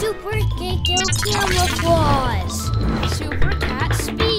Super Gekko camouflage. Super cat speed.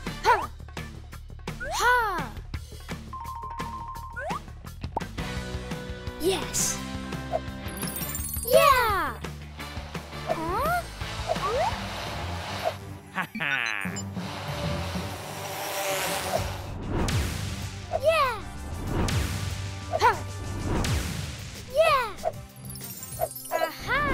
Ha! Ha! Yes. Yeah. Huh? Ha ha. Yeah. Ha. Yeah. Aha.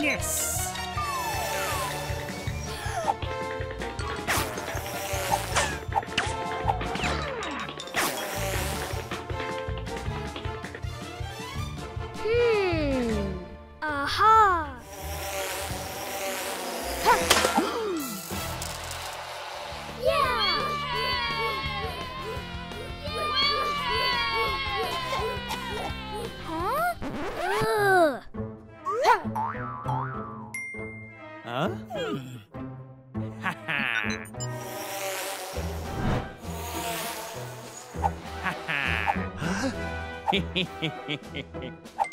Yes. Aha. Huh? Huh? Hey? Hey. Huh?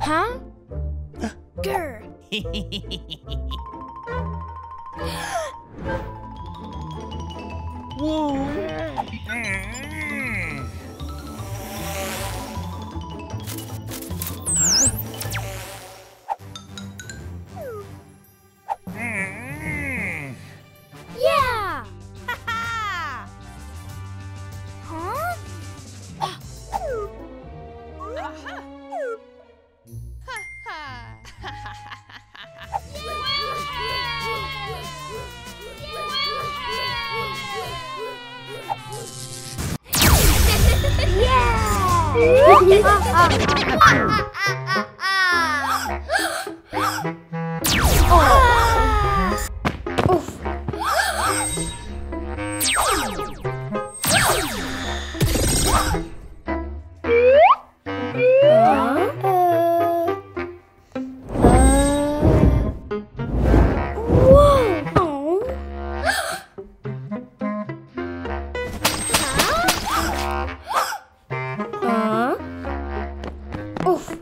Huh? Huh? Huh? Grr. Whoa. Oof.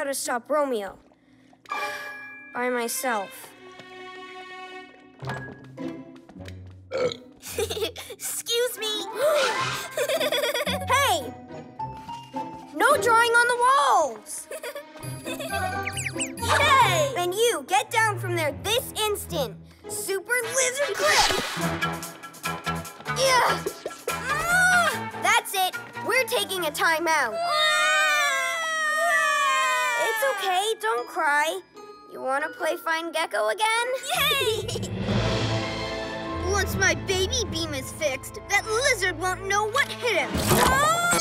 To stop Romeo by myself. Excuse me. Hey! No drawing on the walls! Yay! And you, get down from there this instant. Super lizard grip! Yeah. That's it. We're taking a timeout. It's okay, don't cry. You want to play Find Gekko again? Yay! Once my baby beam is fixed, that lizard won't know what hit him. Oh!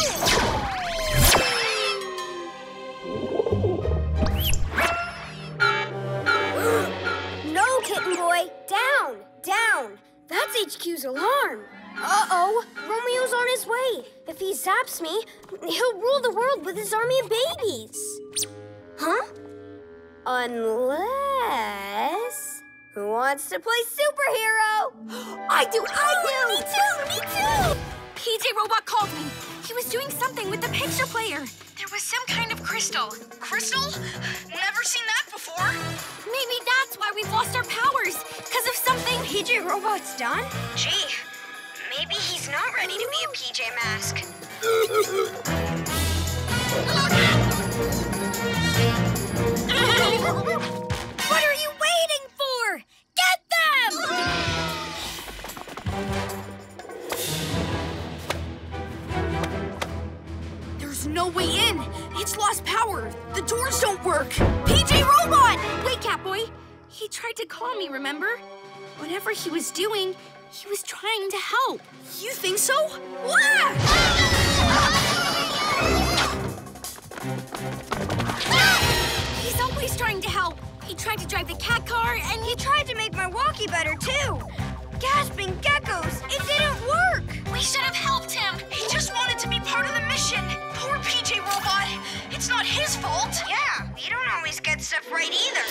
No, Kitten Boy! Down! Down! That's HQ's alarm. Uh-oh, Romeo's on his way. If he zaps me, he'll rule the world with his army of babies. Huh? Unless... Who wants to play superhero? I do! Me too! PJ Robot called me. He was doing something with the picture player. There was some kind of crystal. Crystal? Never seen that before. Maybe that's why we've lost our powers, because of something PJ Robot's done? Gee, maybe he's not ready to be a PJ Mask. What are you waiting for? Get them! There's no way in. It's lost power. The doors don't work. PJ Robot! Wait, Catboy. He tried to call me, remember? Whatever he was doing, he was trying to help. You think so? What? He's always trying to help. He tried to drive the cat car, and he tried to make my walkie better, too. Gasping geckos, it didn't work. We should have helped him. He just wanted to be part of the mission. Poor PJ Robot. It's not his fault. Yeah, we don't always get stuff right either.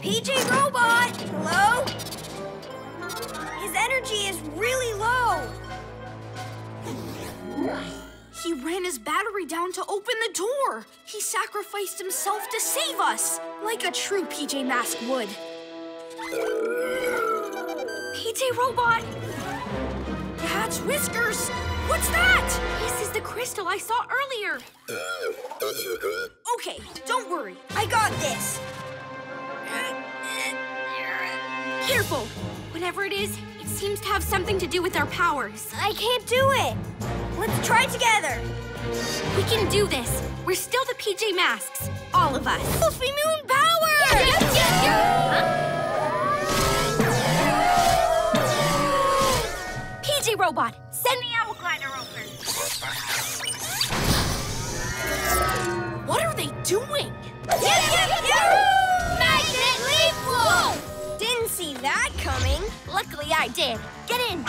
PJ Robot! Hello? His energy is really low. He ran his battery down to open the door. He sacrificed himself to save us, like a true PJ Mask would. PJ Robot! Cat's whiskers! What's that? This is the crystal I saw earlier. Okay, don't worry. I got this. Careful! Whatever it is, it seems to have something to do with our powers. I can't do it! Let's try together! We can do this. We're still the PJ Masks. All of us. Wolfie Moon power! Yes, yes, yes, yes. Huh? PJ Robot, send the Owl Glider over. What are they doing? Yes, yes, yes. Magnet leap wall! Didn't see that coming. Luckily, I did. Get in.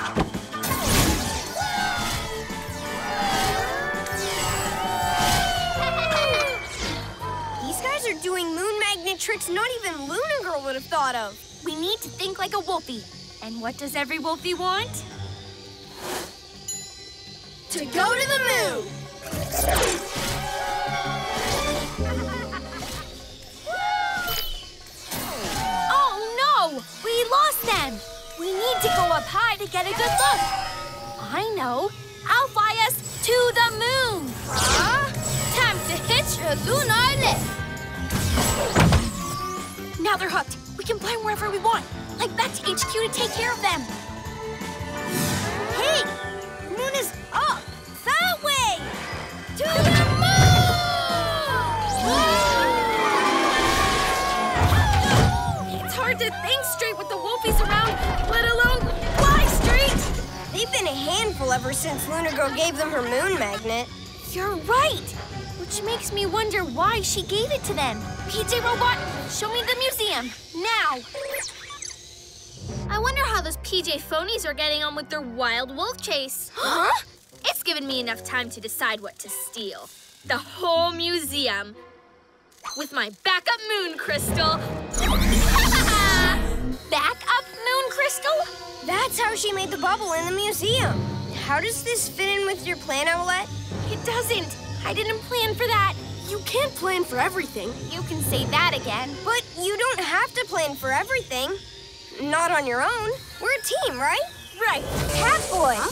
These guys are doing moon magnet tricks not even Luna Girl would have thought of. We need to think like a wolfie. And what does every wolfie want? To go to the moon! We lost them! We need to go up high to get a good look! I know! I'll fly us to the moon! Huh? Time to hitch a lunar lift! Now they're hooked! We can fly wherever we want! Like back to HQ to take care of them! Hey! The moon is up! That way! To the moon! Whoa! It's hard to think straight with the wolfies around, let alone fly straight! They've been a handful ever since Luna Girl gave them her moon magnet. You're right! Which makes me wonder why she gave it to them. PJ Robot, show me the museum, now! I wonder how those PJ phonies are getting on with their wild wolf chase. Huh? It's given me enough time to decide what to steal. The whole museum. With my backup moon crystal. Backup moon crystal? That's how she made the bubble in the museum. How does this fit in with your plan, Owlette? It doesn't. I didn't plan for that. You can't plan for everything. You can say that again. But you don't have to plan for everything. Not on your own. We're a team, right? Right. Catboy. Huh?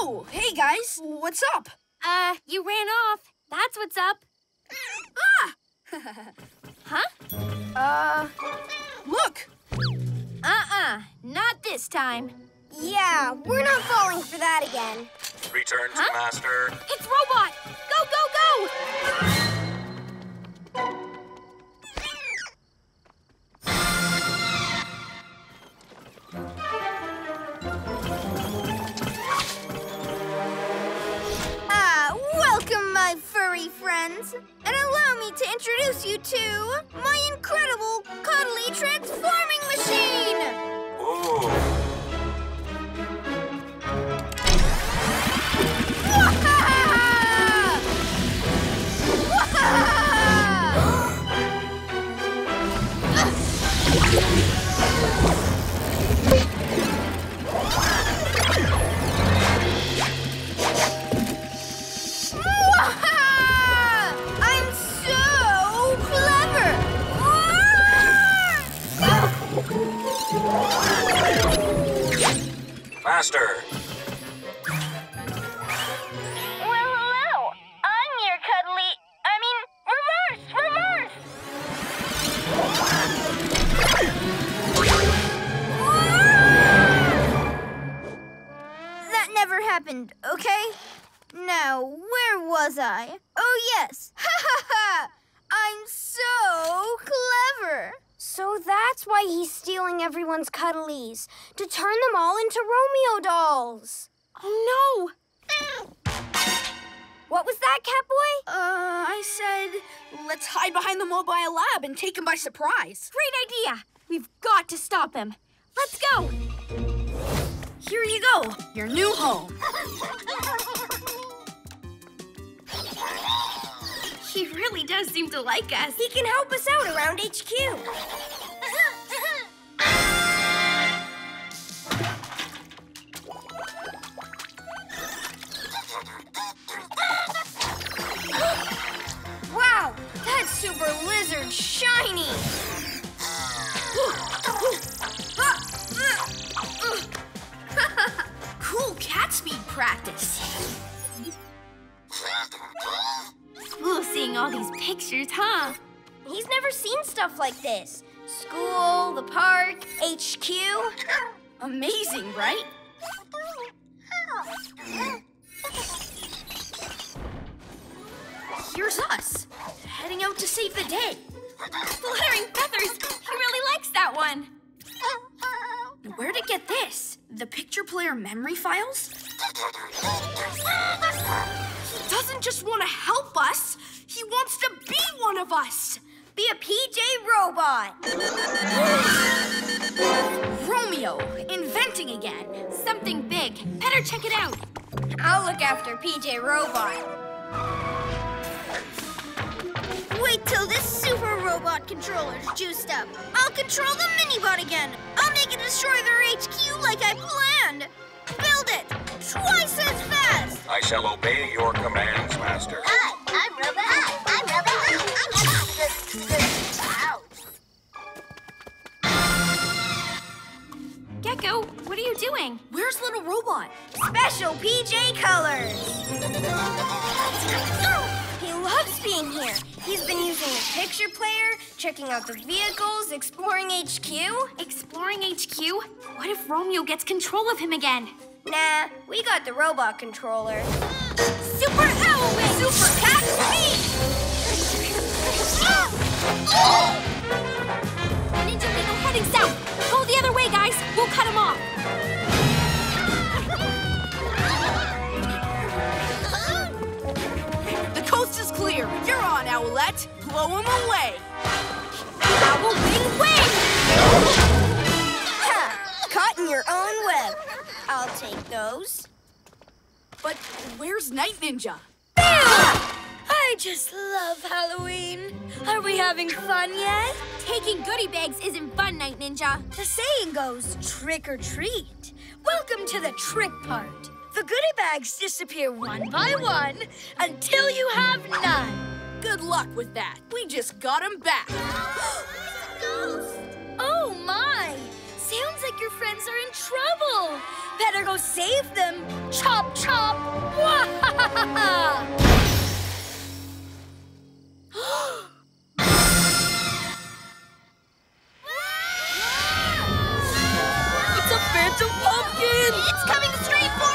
Oh, hey guys. What's up? You ran off. That's what's up. Ah! Huh? Look! Not this time. Yeah, we're not falling for that again. Return to master. It's Robot! Go, go, go! Welcome, my furry friends. And allow me to introduce you to my incredible cuddly transforming machine! Ooh. Faster! Well, hello! I'm your cuddly... I mean, reverse! That never happened, okay? Now, where was I? Oh, yes! Ha ha ha! I'm so clever! So that's why he's stealing everyone's cuddlies, to turn them all into Romeo dolls. Oh, no! What was that, Catboy? I said, let's hide behind the mobile lab and take him by surprise. Great idea! We've got to stop him. Let's go! Here you go, your new home. He really does seem to like us. He can help us out around HQ. Wow, that super lizard's shiny. Cool cat speed practice. Cool seeing all these pictures, huh? He's never seen stuff like this. School, the park, HQ. Amazing, right? Here's us, heading out to save the day. Fluttering feathers, he really likes that one. Where'd it get this? The picture player memory files? He doesn't just want to help us, he wants to be one of us. Be a PJ robot. Romeo, inventing again. Something big, better check it out. I'll look after PJ Robot. Wait till this super robot controller's juiced up. I'll control the mini-bot again. I'll make it destroy their HQ like I planned. Build it! Twice as fast! I shall obey your commands, Master. I'm Robot. I'm Robot. I'm Robot. Gekko, what are you doing? Where's Little Robot? Special PJ colors! He loves being here. He's been using his picture player, checking out the vehicles, exploring HQ. Exploring HQ? What if Romeo gets control of him again? Nah, we got the robot controller. Super Owlette! Super Cat Speed! Ninja Beetle heading south! Go the other way, guys! We'll cut him off! The coast is clear! You're on, Owlette! Blow him away! Owl wing wing! Ha! Caught in your own web! I'll take those. But where's Night Ninja? I just love Halloween. Are we having fun yet? Taking goodie bags isn't fun, Night Ninja. The saying goes, trick or treat. Welcome to the trick part. The goodie bags disappear one by one until you have none. Good luck with that. We just got them back. It's a ghost. Oh, my. Sounds like your friends are in trouble. Better go save them. Chop, chop. It's a phantom pumpkin. It's coming straight for us.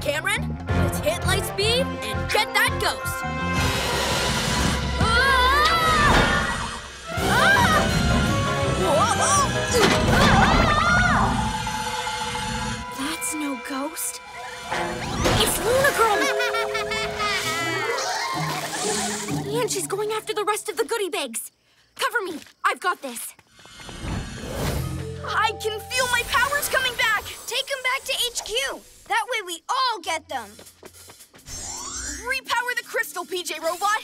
Cameron, let's hit light speed and get that ghost. Ah! and she's going after the rest of the goodie bags. Cover me. I've got this. I can feel my powers coming back. Take them back to HQ. That way we all get them. Repower the crystal, PJ Robot.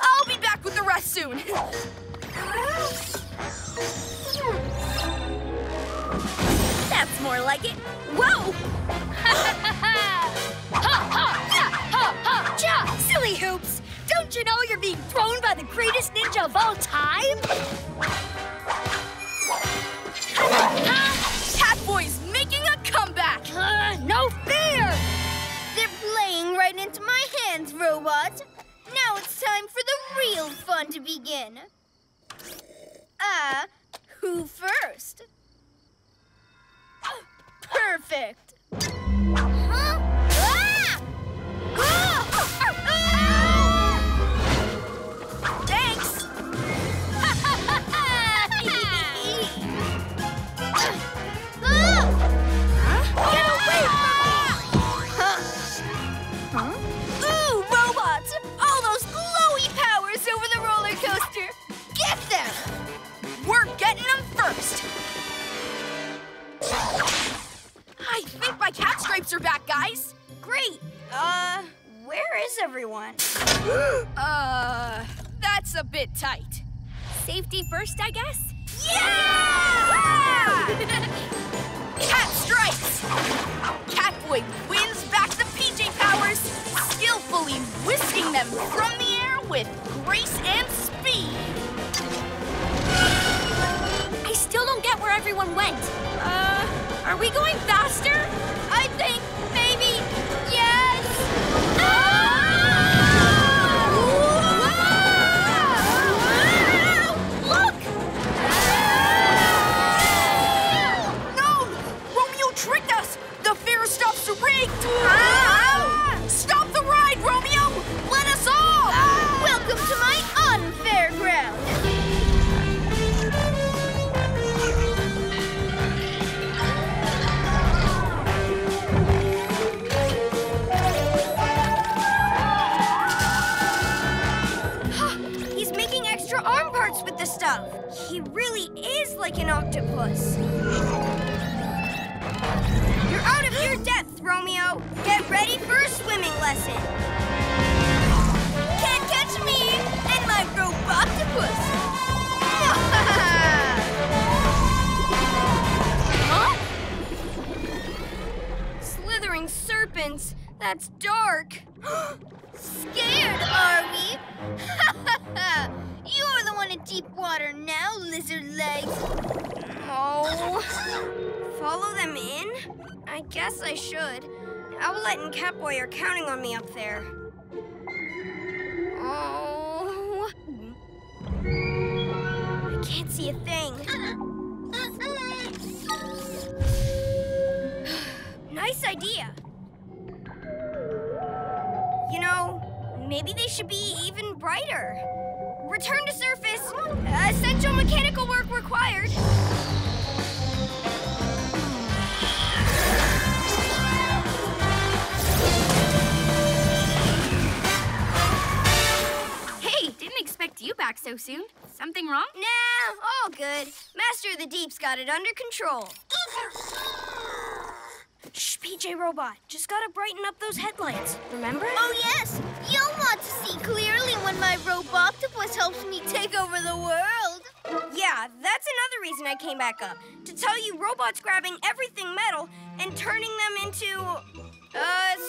I'll be back with the rest soon. That's more like it. Whoa! Silly hoops! Don't you know you're being thrown by the greatest ninja of all time? Catboy's making a comeback! No fear! They're playing right into my hands, Robot. Now it's time for the real fun to begin. Who first? Perfect! Huh? Ah! Ah! Ah! Ah! Thanks! Huh? Get away from me! Huh? Ooh, robots! All those glowy powers over the roller coaster! Get them! We're getting them first! I think my cat stripes are back, guys. Great. Where is everyone? That's a bit tight. Safety first, I guess? Yeah! Cat stripes! Catboy wins back the PJ powers, skillfully whisking them from the air with grace and speed. I still don't get where everyone went. Are we going faster? I think maybe, yes! Ah! Whoa! Whoa! Look! Ah! No! Romeo tricked us! The fair stops are rigged! Ah! Stop the ride, Romeo! Let us all! Ah! Welcome to my unfair ground! With the stuff. He really is like an octopus. You're out of your depth, Romeo. Get ready for a swimming lesson. Can't catch me and my roboctopus. Huh? Slithering serpents. That's dark. Scared, are we? You're the one in deep water now, lizard legs. Oh. Follow them in? I guess I should. Owlette and Catboy are counting on me up there. Oh. I can't see a thing. Nice idea. You know, maybe they should be even brighter. Return to surface. Essential mechanical work required. Hey, didn't expect you back so soon. Something wrong? Nah, all good. Master of the Deep's got it under control. Shh, PJ Robot, just gotta brighten up those headlights, remember? Oh, yes! You'll want to see clearly when my Roboctopus helps me take over the world. Yeah, that's another reason I came back up. To tell you robots grabbing everything metal and turning them into...